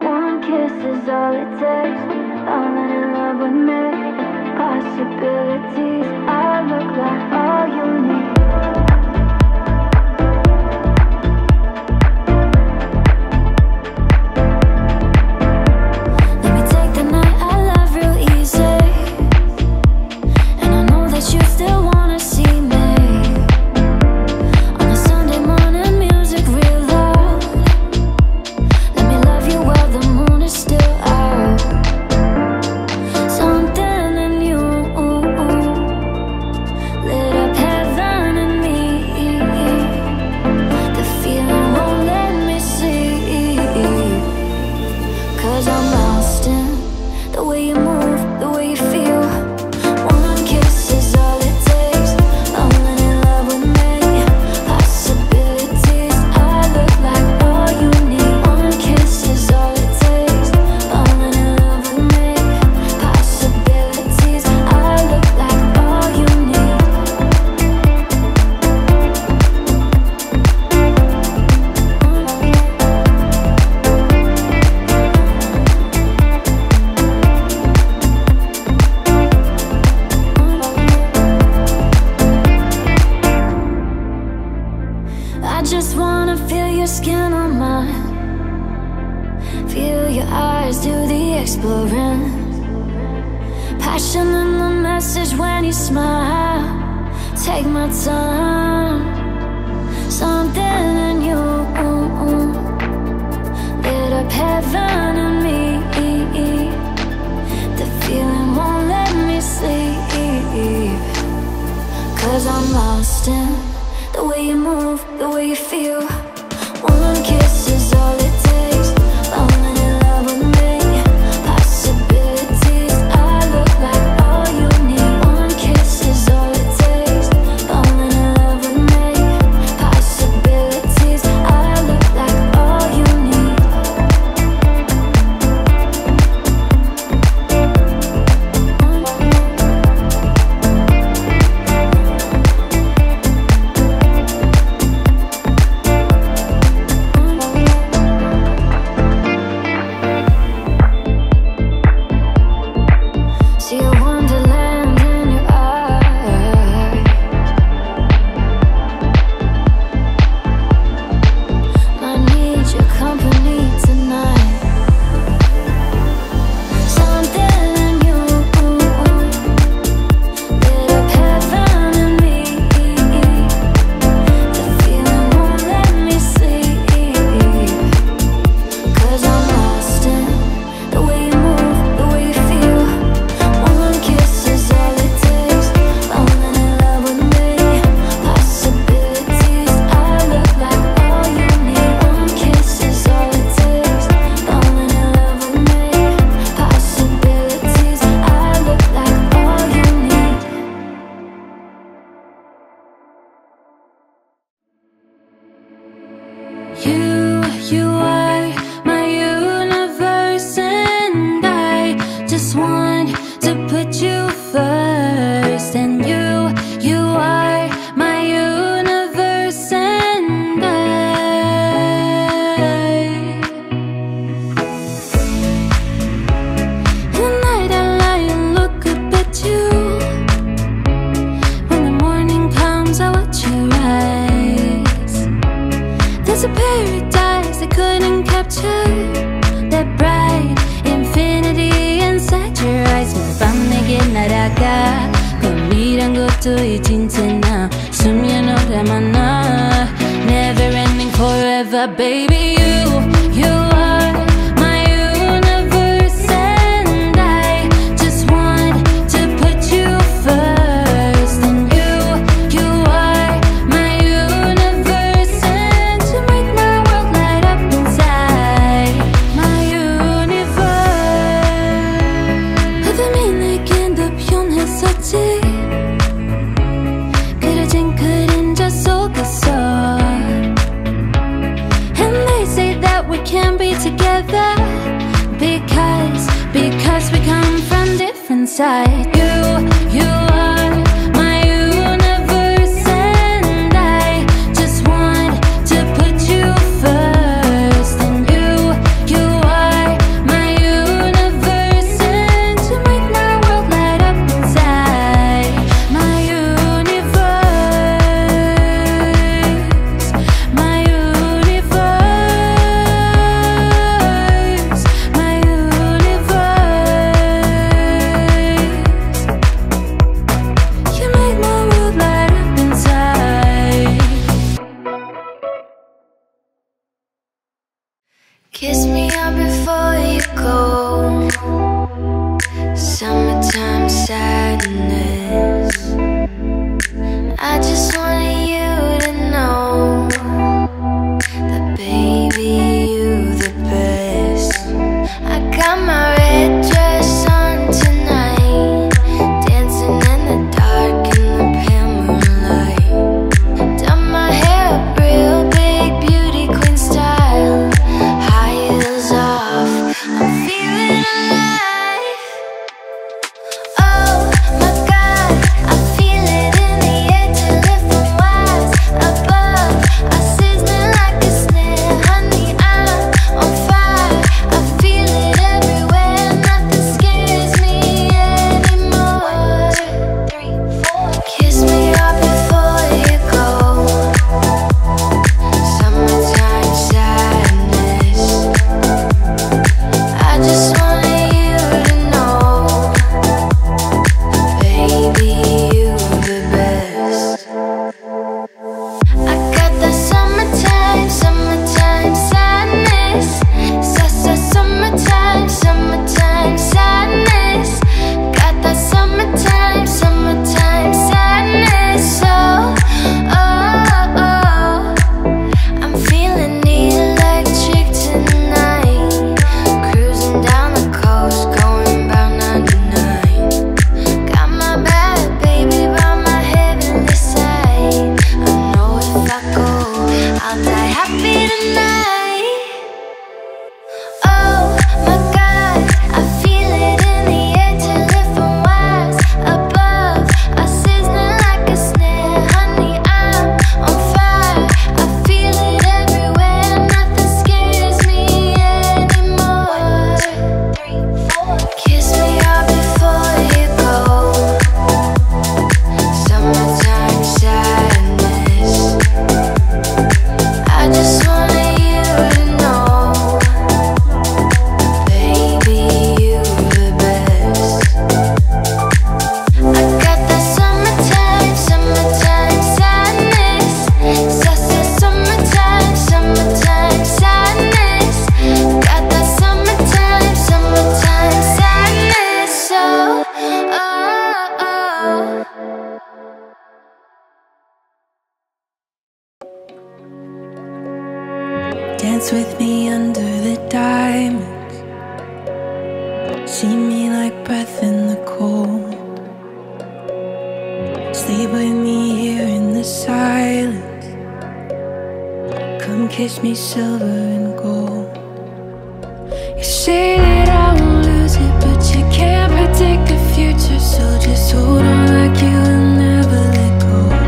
One kiss is all it takes. Falling in love with me. Possibilities, I look like all you need. I just wanna feel your skin on mine. Feel your eyes do the exploring. Passion in the message when you smile. Take my time. Something in you lit up heaven in me. The feeling won't let me sleep. 'Cause I'm lost in the way you move, the way you feel. One kiss is all it takes. Falling in love with me. Possibilities, I look like all you need. One kiss is all it takes. Falling in love with me. Possibilities, I look like all you me out before you go. Summertime sadness, I just wanted you to know that baby, you the best. I got my red dress on tonight, dancing in the dark in the pale moonlight. Done my hair up real big, beauty queen style, high heels off, I'm feeling alive. Dance with me under the diamonds, see me like breath in the cold. Sleep with me here in the silence, come kiss me silver and gold. You say that I won't lose it, but you can't predict the future, so just hold on like you will never let go.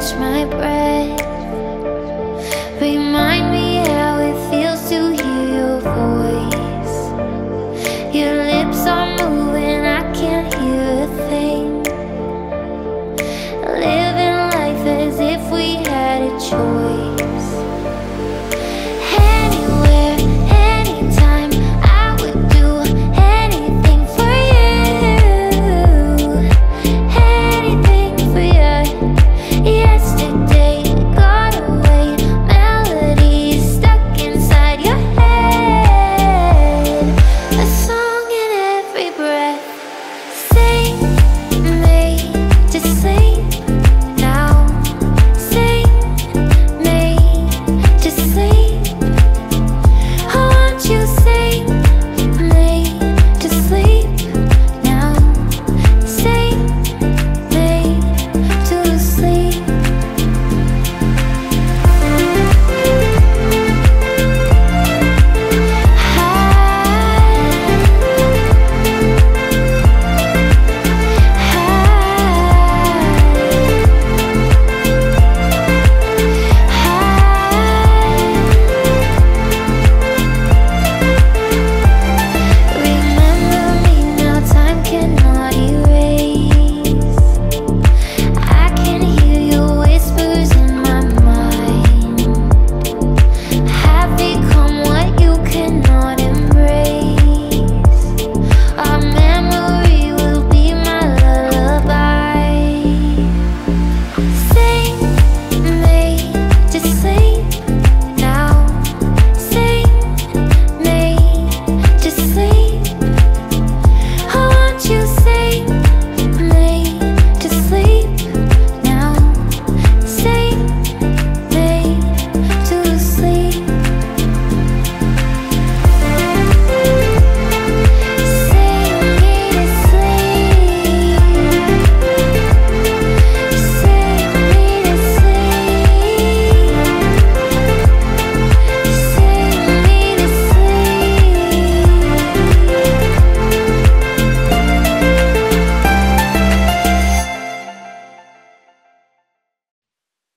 catch my breath. Remind me how it feels to hear your voice. Your lips are moving, I can't hear a thing. Living life as if we had a choice.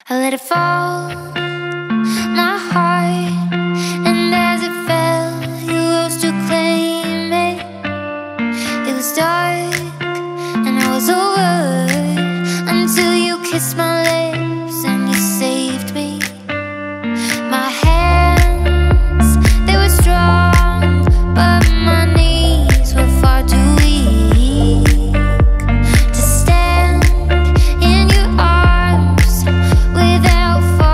I let it fall, my heart, and as it fell, you rose to claim it. It was dark, and I was over, until you kissed my lips and you saved me. My hands, they were strong, but my knees were far too weak. to stand in your arms without falling.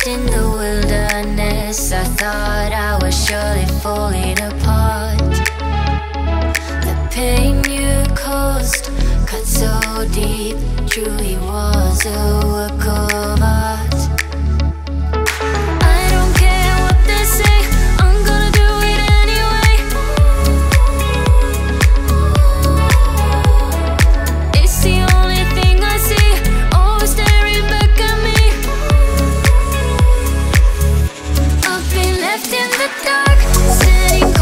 lost in the wilderness. I thought I was surely falling apart. The pain you caused cut so deep, truly was a work of art. I don't care what they say, I'm gonna do it anyway. It's the only thing I see, always staring back at me. I've been left in the dark, sitting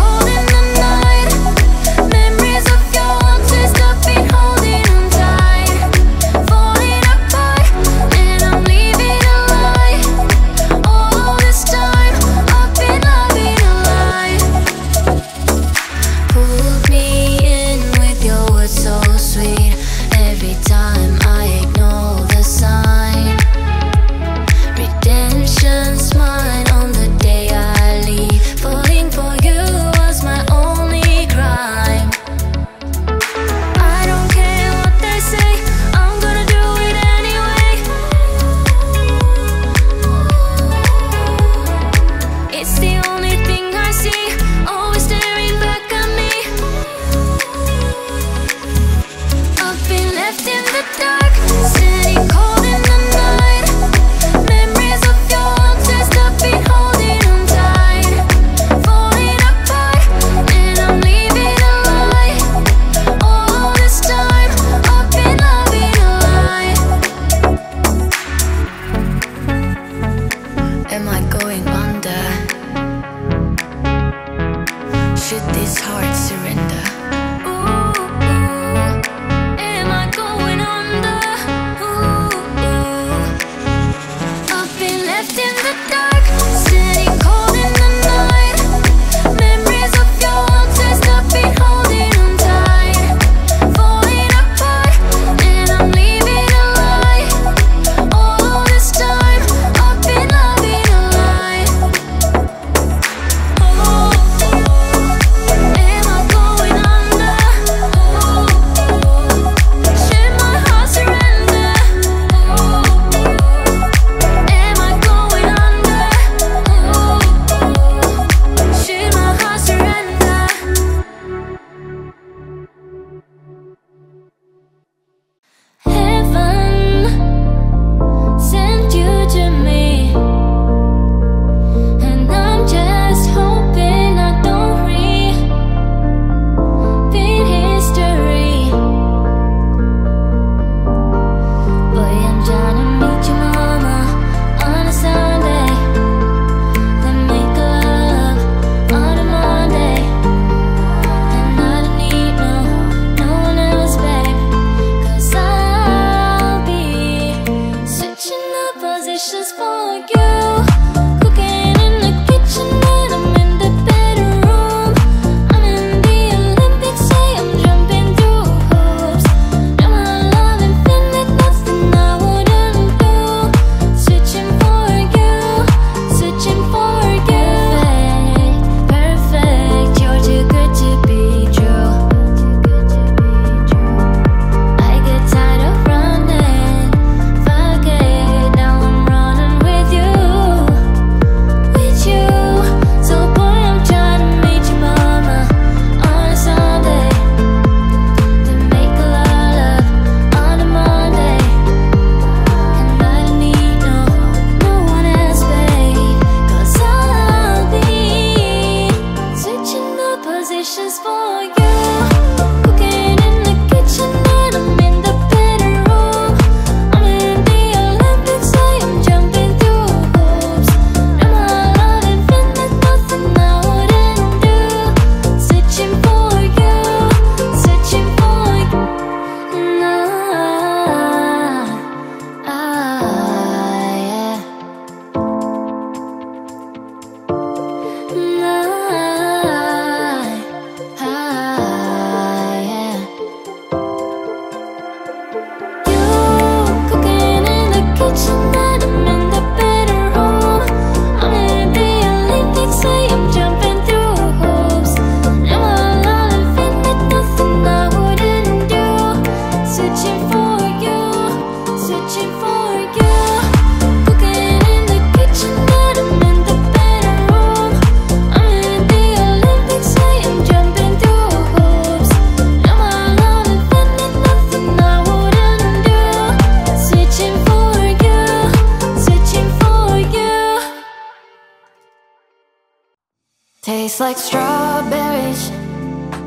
Taste like strawberries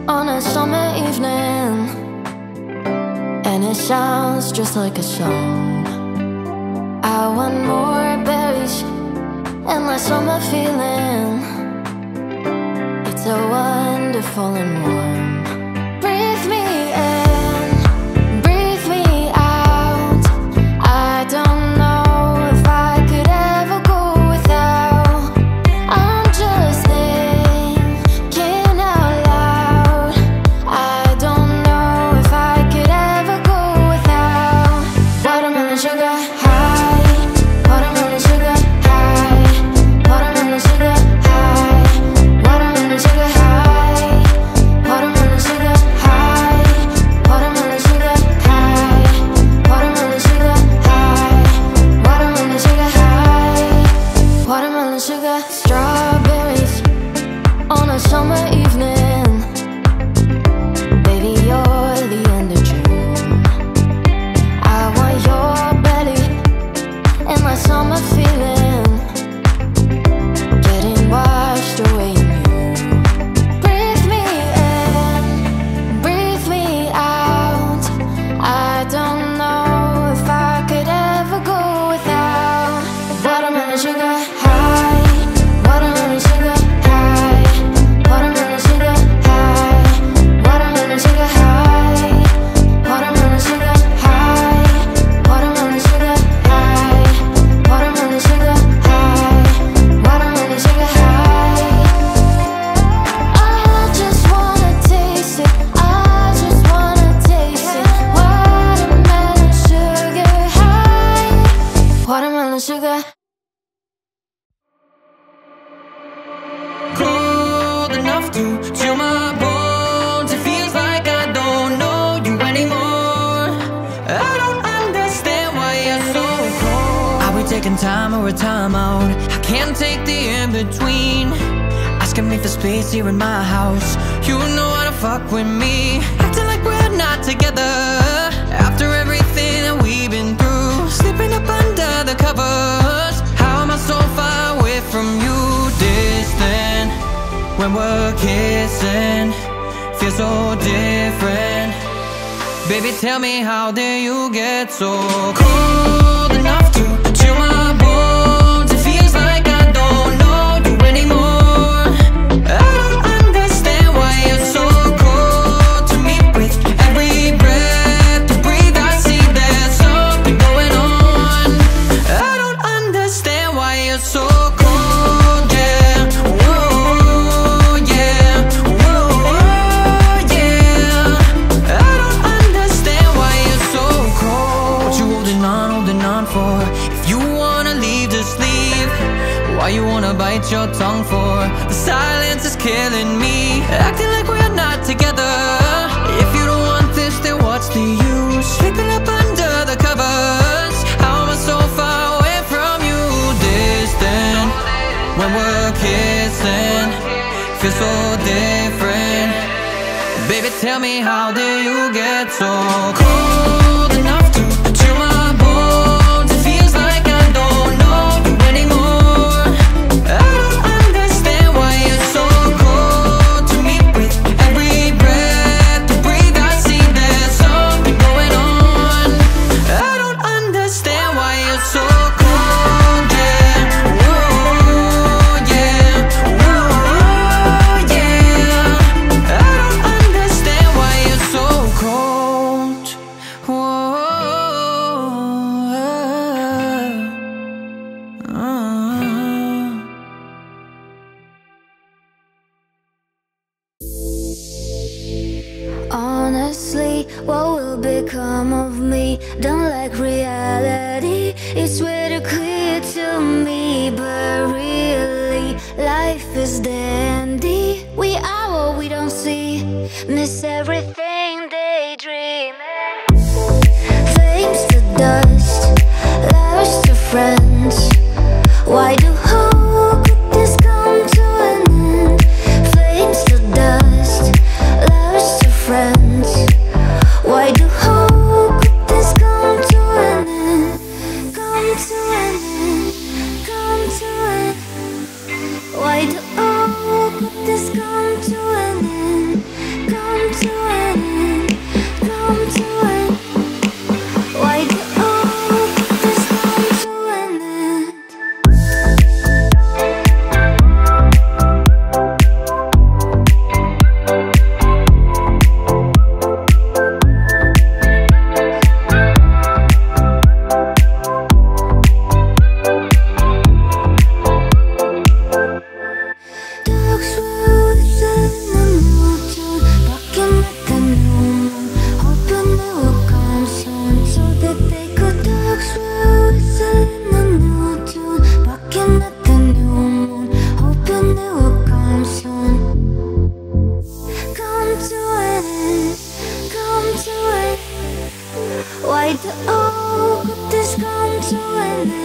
on a summer evening, and it sounds just like a song. I want more berries and my summer feeling. It's so wonderful and warm. Why do hope could this come to an end? Come to an end. With all this come to an end.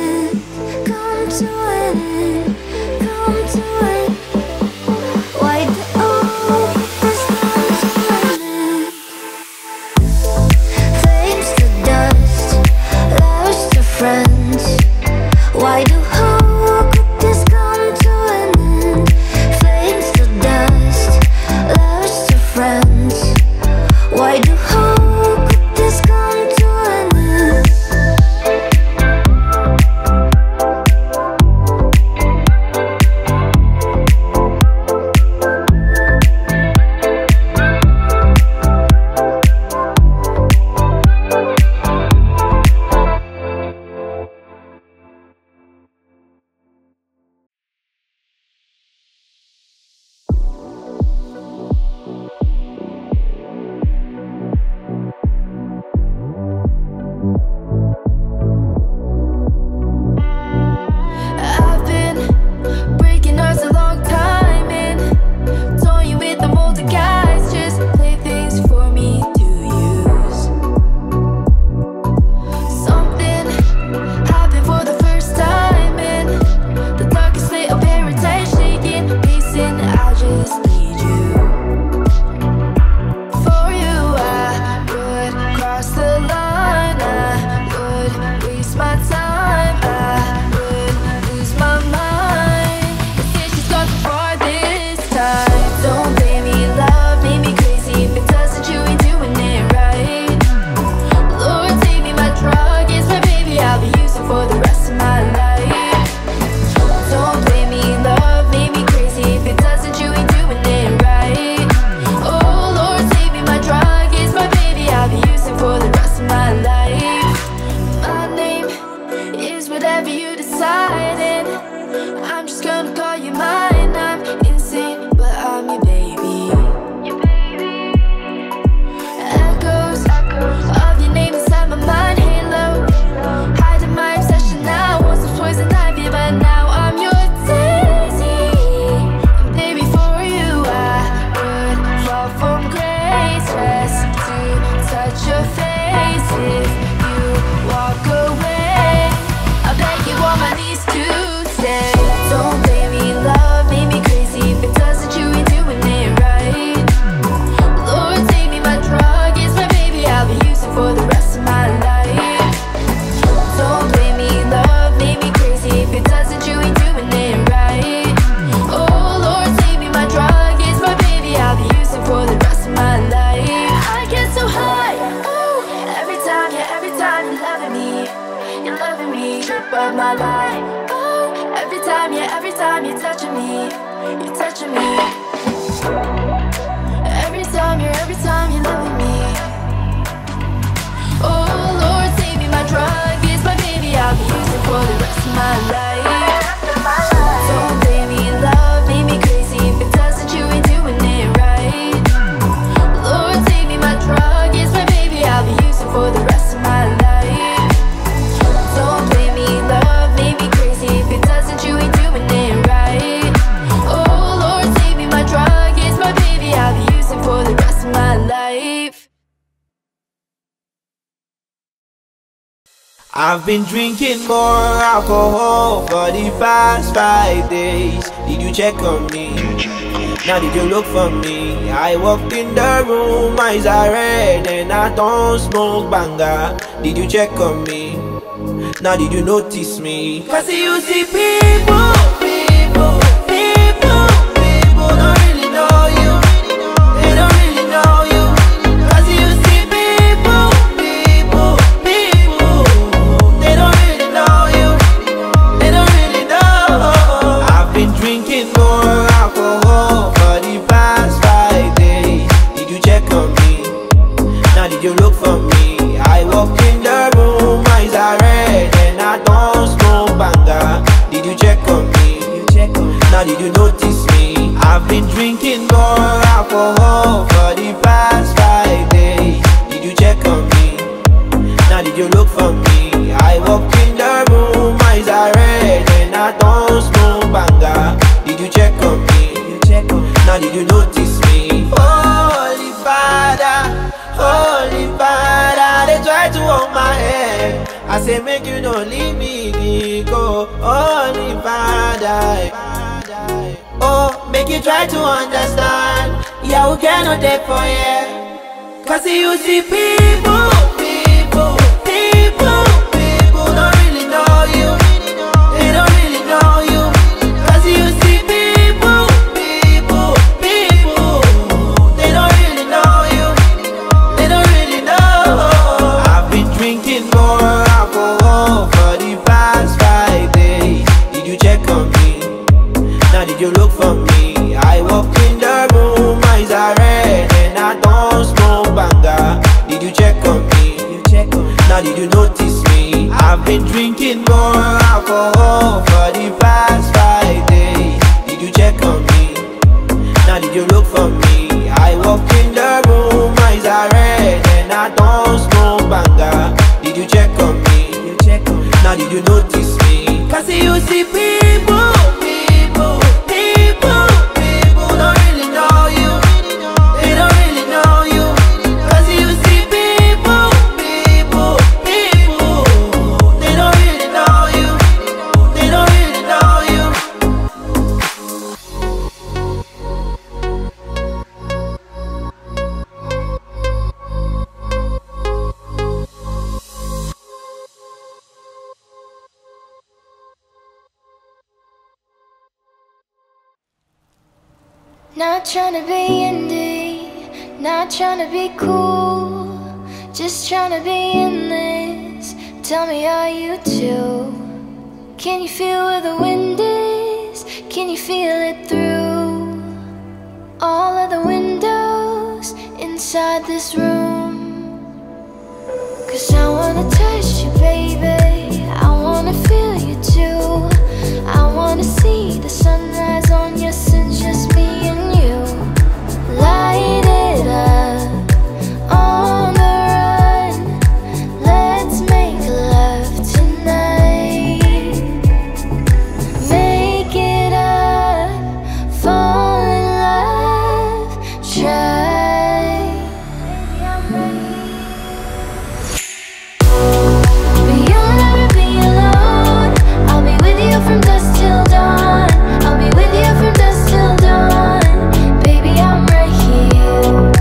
I've been drinking more alcohol for the past 5 days. Did you check on me? Now did you look for me? I walked in the room, eyes are red, and I don't smoke banger. Did you check on me? Now did you notice me? Cause you see people don't really know you. They don't really know you. Cause you see did you notice me? I've been drinking more alcohol for the past 5 days. Did you check on me? Now did you look for me? I walked in the room, eyes are red, and I don't smoke banger. Did you check on me? Now did you notice me? Holy Father, Holy Father, they try title on my head. I say make you don't leave me, go. Oh, if I die, oh, make you try to understand. Yeah, we cannot take for you. Cause you see people don't really know you. They don't really know you. Cause you see people, they don't really know you. They don't really know. I've been drinking more alcohol for the past 5 days. Did you check on me? Now did you look for me? I walked in the room, eyes are red, and I don't smoke banga. Did you check on me? Now did you notice me? I've been drinking more alcohol for the past 5 days. Did you check on me? Now did you look for me? I walked in the room, eyes are red, and I don't smoke banga. Did you check on me? Now did you notice me? Cause you see people don't really know you. They don't really know you. Cause you see people, they don't really know you. They don't really know you. Not trying to be indie, not trying to be cool, just trying to be in this. Tell me, are you too? Can you feel where the wind is? Can you feel it through all of the windows inside this room? Cause I wanna touch you, baby, I wanna feel you too. I wanna see the sunrise on your sins, just me and you. Light it up on the run. Let's make love tonight. Make it up, fall in love, try. Baby, I'm ready.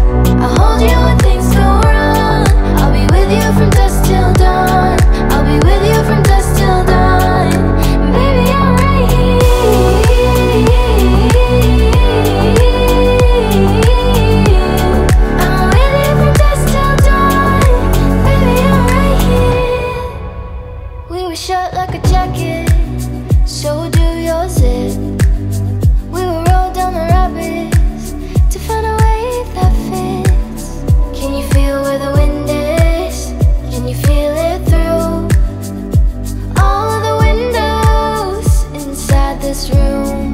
But you'll never be alone. I'll be with you from dusk till dawn, I'll be with you from dusk till dawn. Baby, I'm right here. I'll hold you when things go wrong. I'll be with you from dusk till dawn. I'll be with you from dusk till dawn. Baby, I'm right here. I'm with you from dusk till dawn. Baby, I'm right here. We were short like a jacket, so do yours it. We will roll down the rapids to find a way that fits. Can you feel where the wind is? Can you feel it through all of the windows inside this room?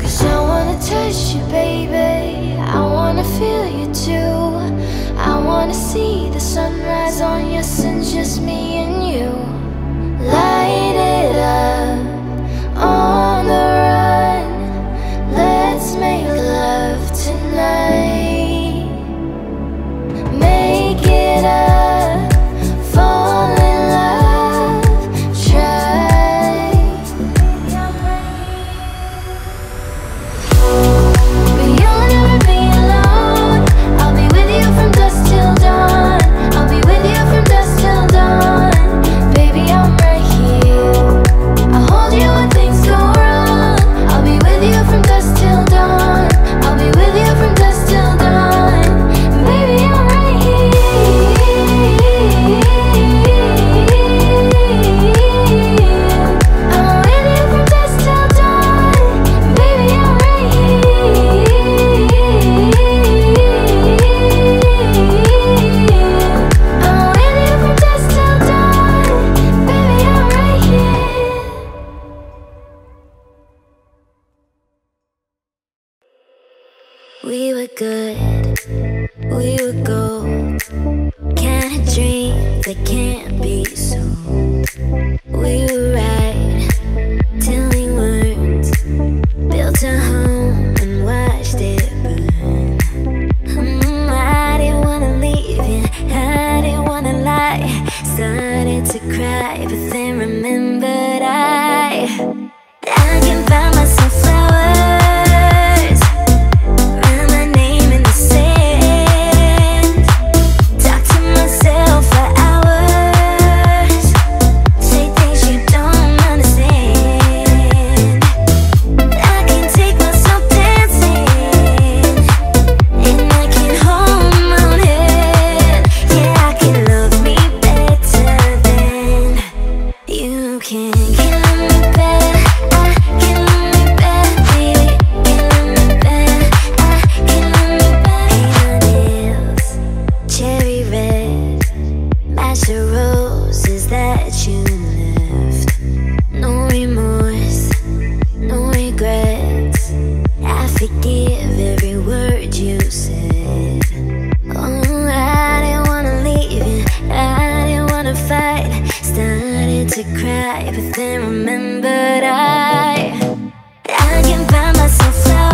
Cause I wanna touch you, baby, I wanna feel you too. I wanna see the sunrise on your sins, just me and you. Light it up on the run. Let's make love tonight. Make it up, fall in love, try. Baby, I'm right here. But you'll never be alone. I'll be with you from dusk till dawn. I'll be with you from dusk till dawn. Baby, I'm right. I didn't wanna leave you. I didn't to cry, but then remembered I can buy myself flowers.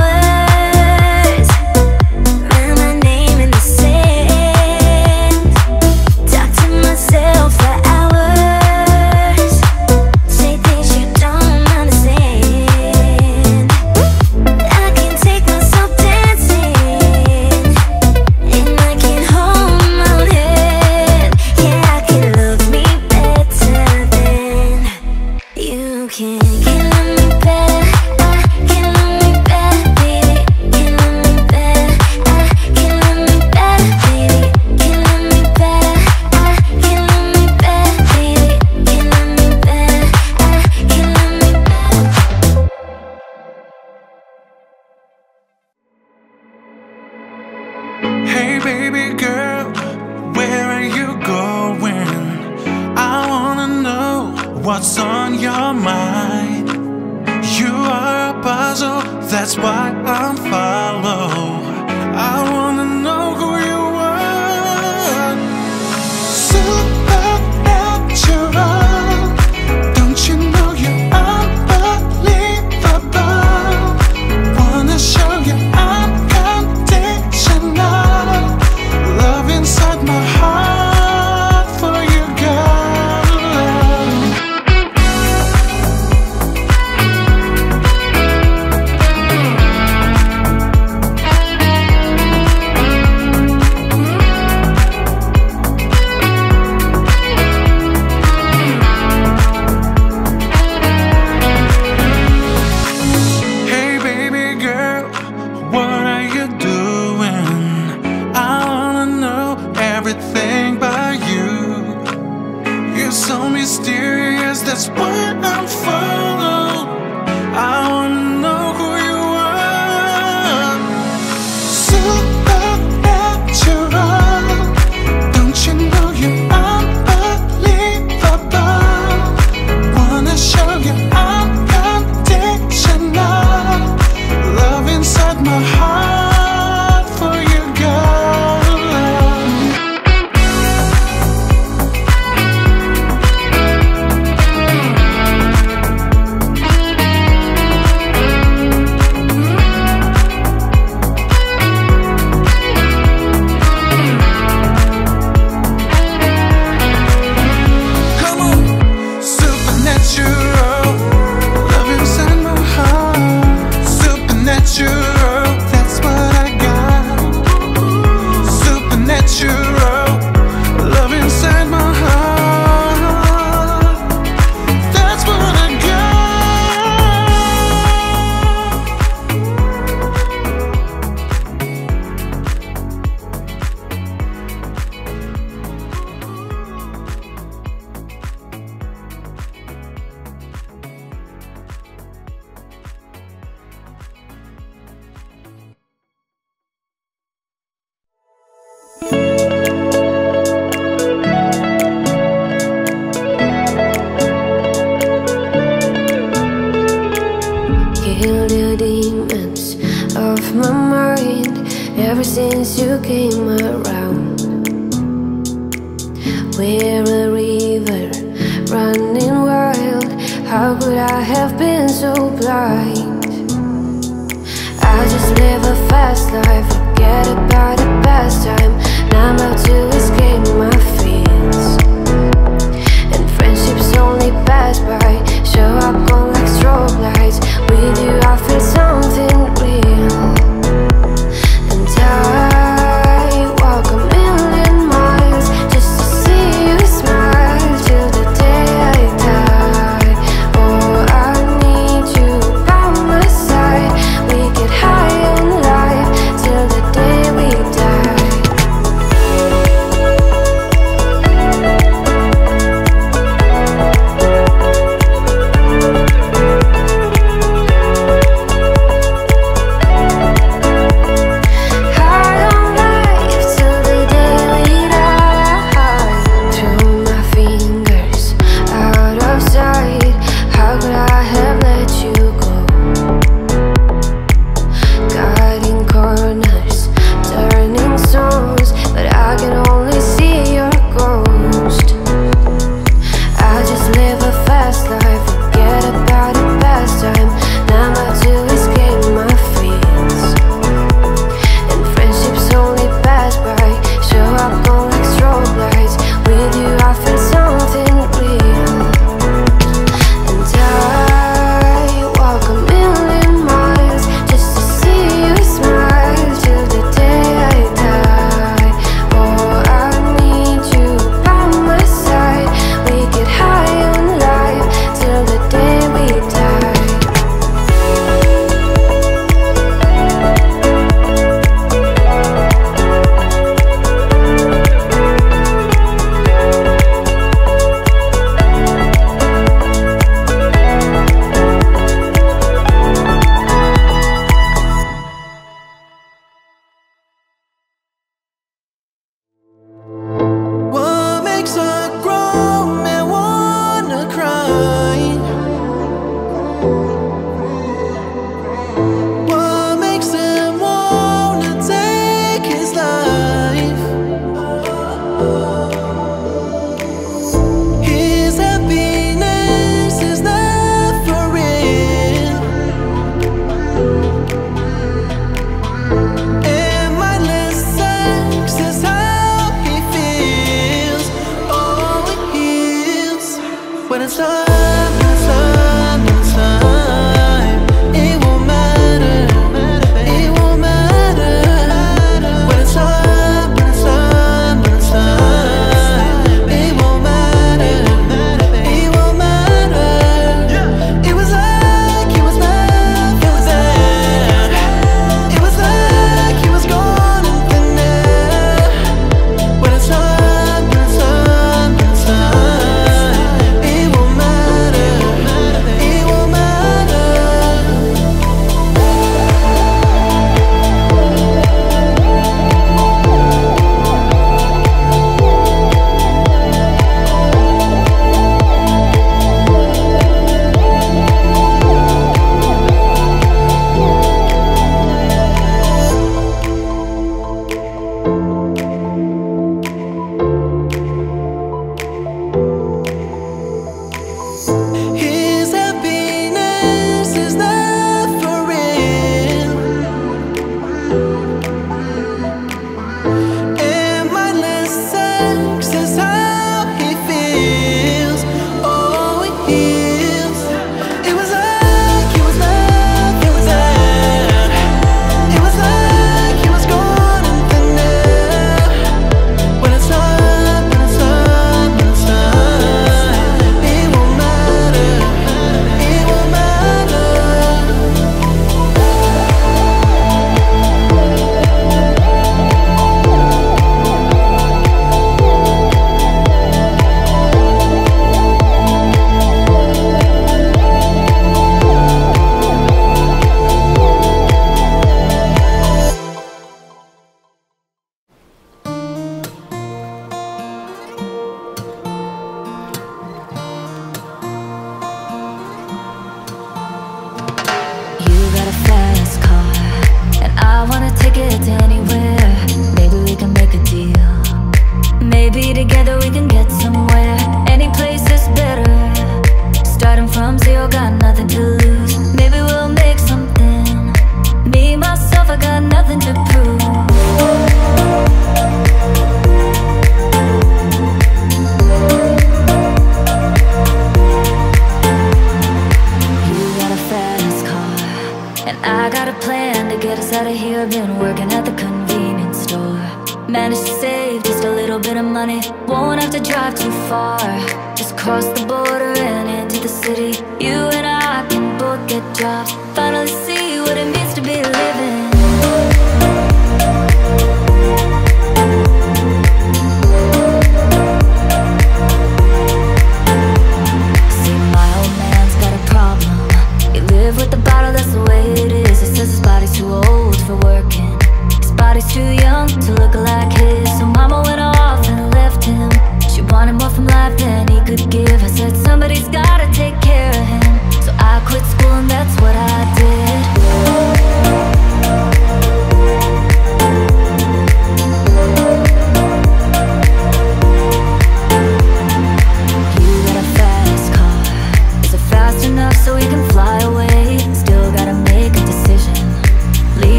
Somebody's gotta take care of him, so I quit school and that's what I did.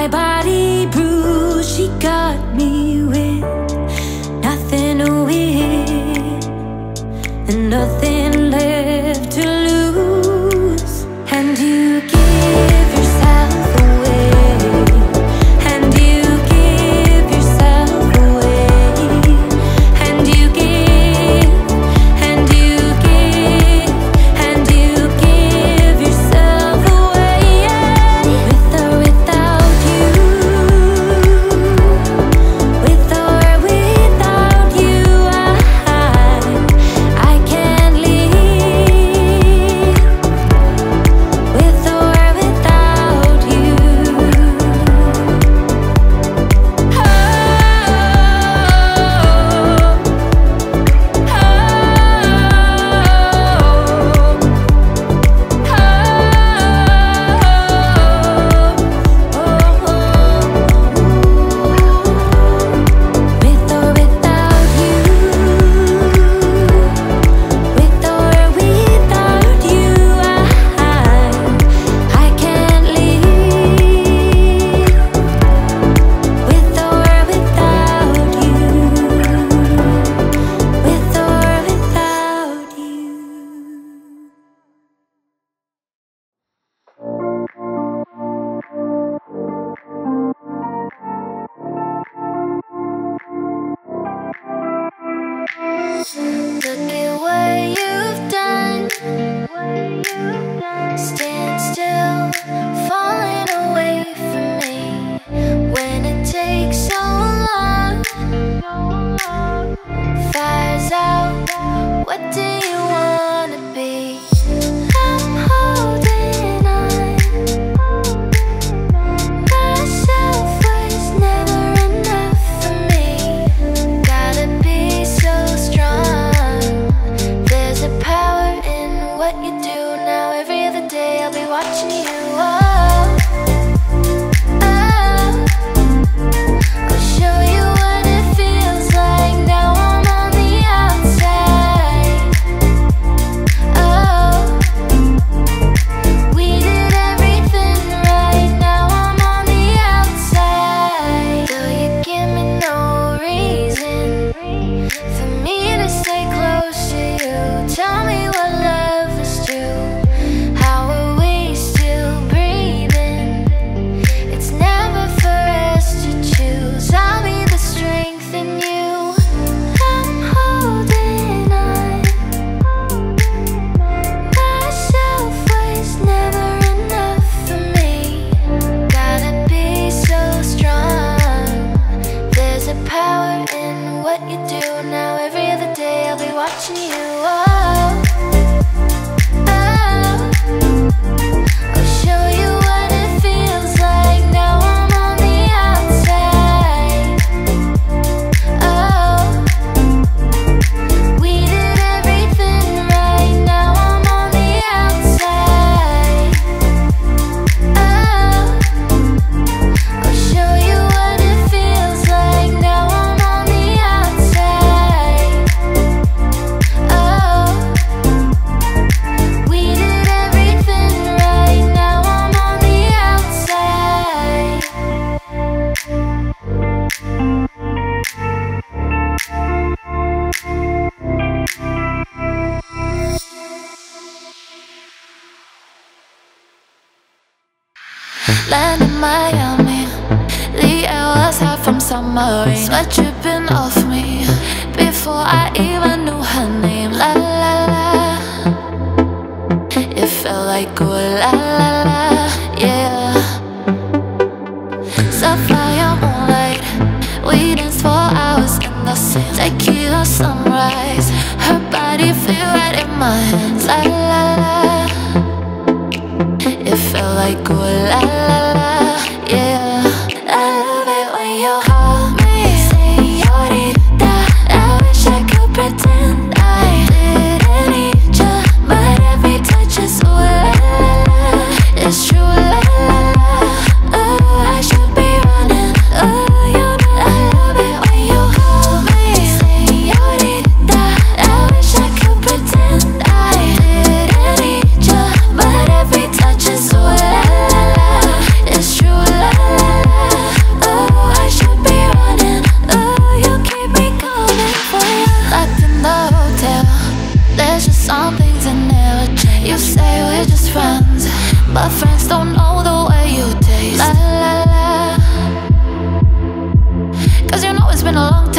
my body bruised. She got me with nothing to win and nothing left to lose. And you give yourself land in Miami. The air was hot from summer rain. Sweat dripping off me before I even knew her name. La la la, it felt like ooh la la la, yeah. Sapphire moonlight, we danced for hours in the sand. Tequila sunrise, her body fit right in my hands. La la la, it felt like ooh la la la, yeah. I love it when you hold me, señorita. I wish I could pretend I didn't need you, but every touch is ooh la la la.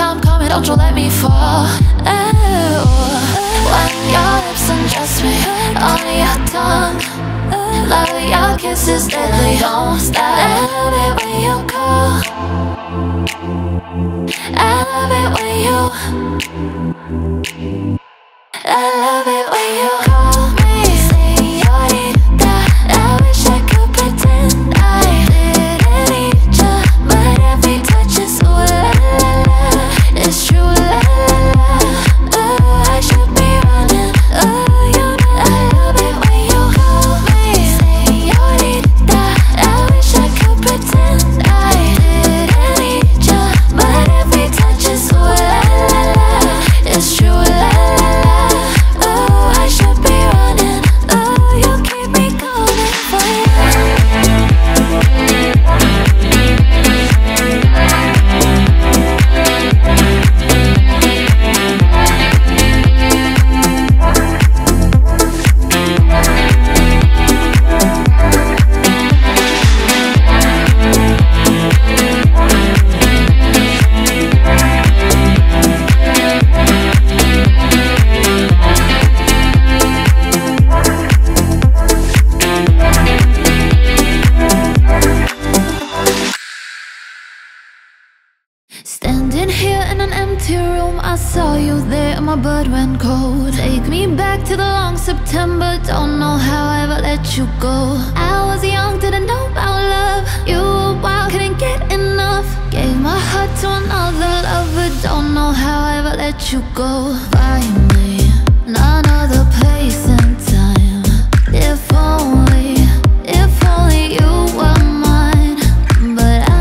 time coming, don't you let me fall. Ew. When your lips undress me, on your tongue, love your kisses deadly, don't stop. I love it when you call, I love it when you, I love it when you call me señorita. I wish I could pretend I didn't need ya, but every touch is ooh la la la. It's true la la la. Ooh, I should be running. Ooh, you know I love it when you call me señorita. I wish I could pretend I didn't need ya, but every touch is ooh la la la. It's true la la. Standing here in an empty room, I saw you there and my blood went cold. Take me back to the long September, don't know how I ever let you go. I was young, didn't know about love, you were wild, couldn't get enough. Gave my heart to another lover, don't know how I ever let you go. Find me in another place and time, if only you were mine. But I'm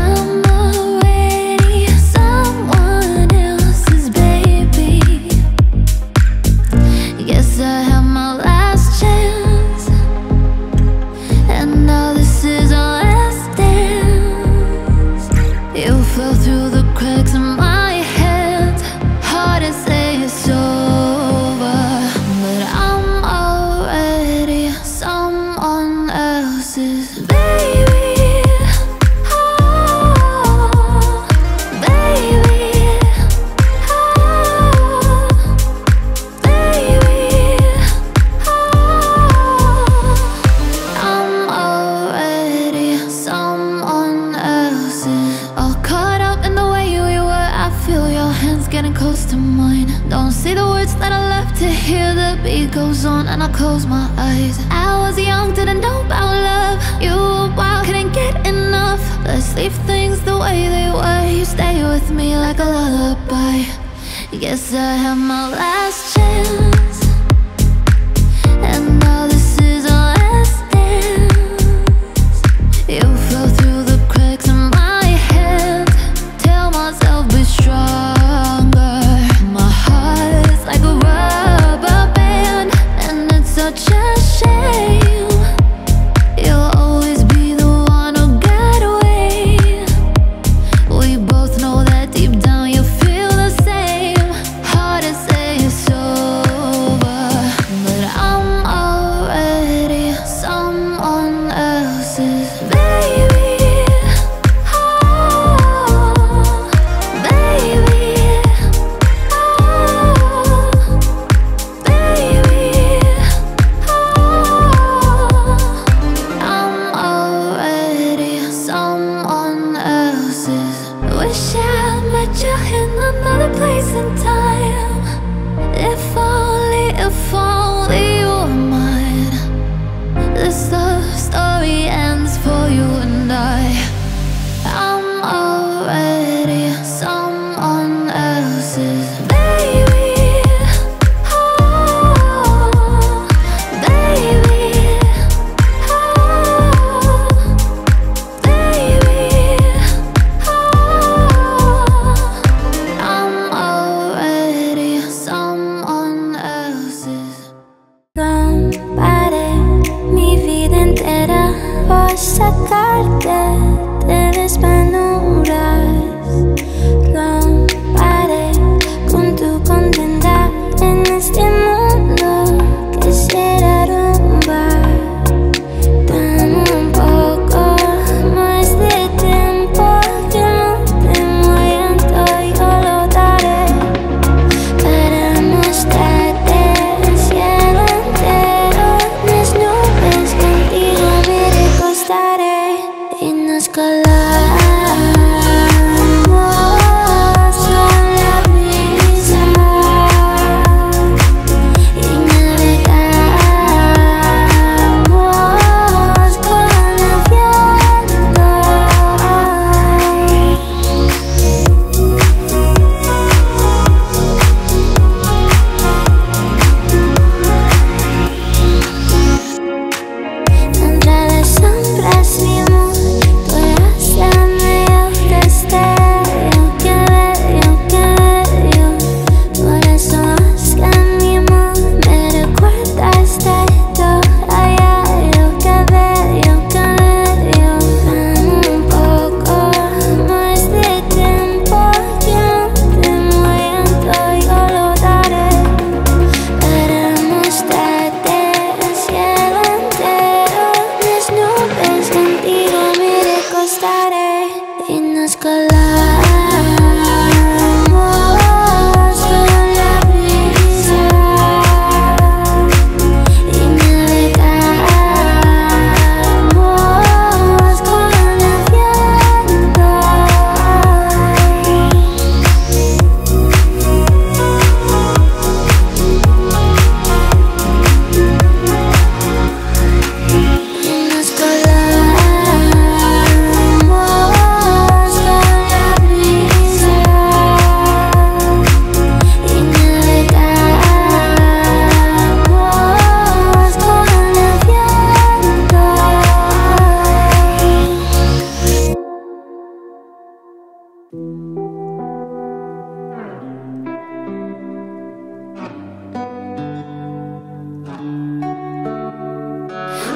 goes on and I close my eyes. I was young, didn't know about love, you were wild, couldn't get enough. Let's leave things the way they were, you stay with me like a lullaby. Guess I had my last chance, and now this is our last dance. You fell through the cracks in my head, tell myself be stronger. My heart is like a rubber band, such a shame. You'll always be the one who got away. We both know that deep down you feel the same. Hard to say it's over, but I'm alright.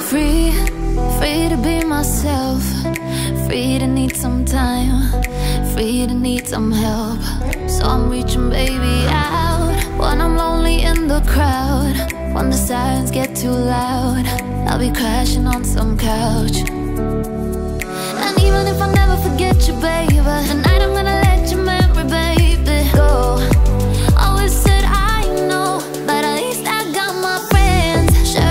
Free, free to be myself, free to need some time, free to need some help. So I'm reaching baby out, when I'm lonely in the crowd, when the sirens get too loud, I'll be crashing on some couch. And even if I never forget you, baby, tonight I'm gonna let your memory, baby, go. Always said I know, but at least I got my friends. Sure.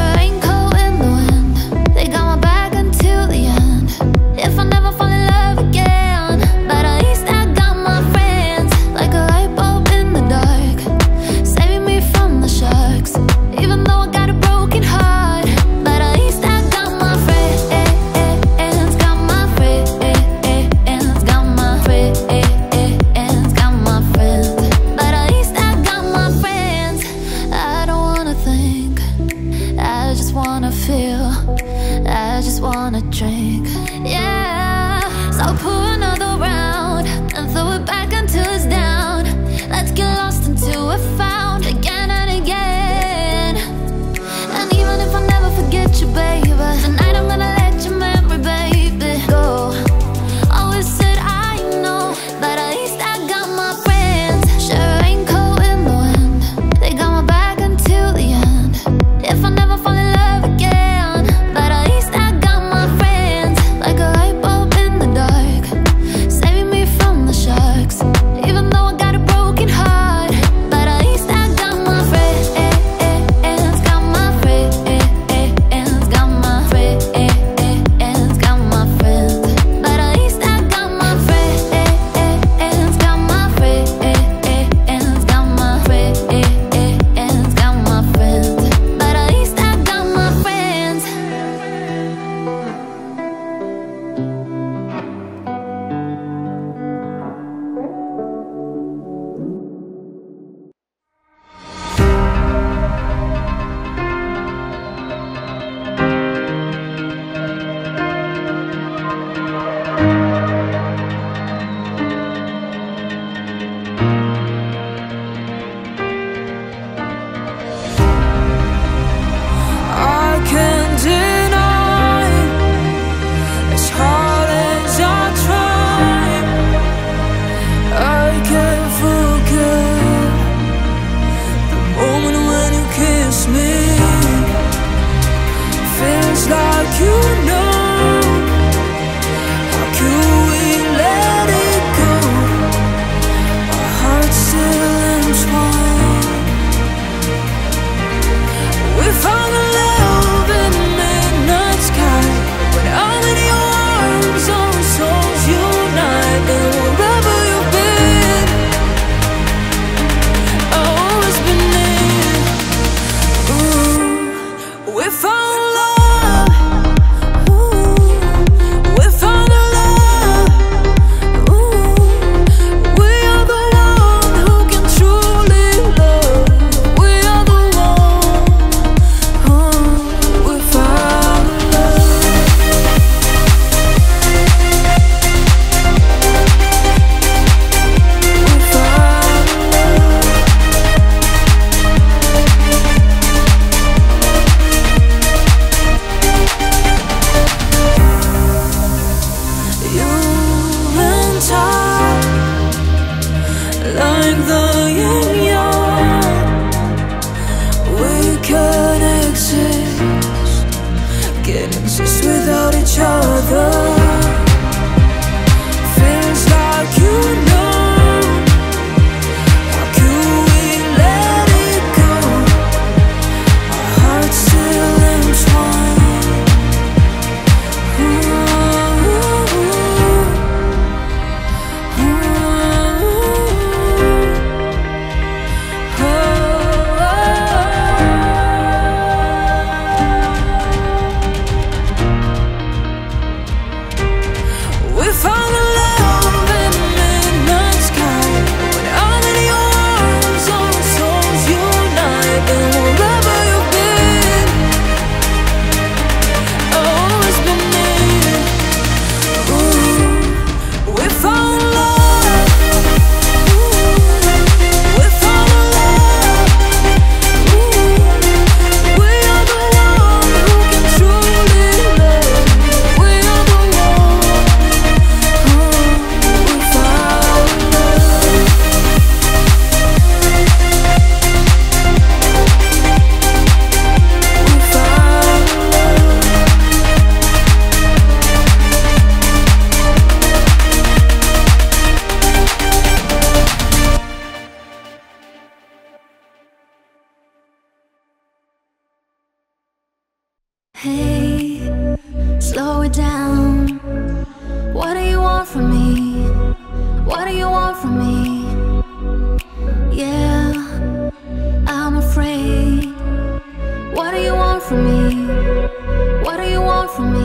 What do you want from me?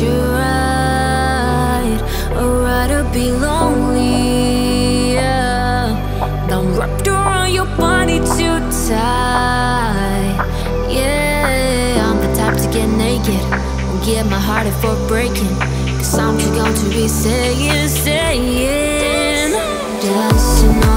you right, or rather be lonely, yeah. Now I'm wrapped around your body too tight, yeah. I'm the type to get naked, won't give my heart up for breaking, 'cause I'm just going to be saying, dancing.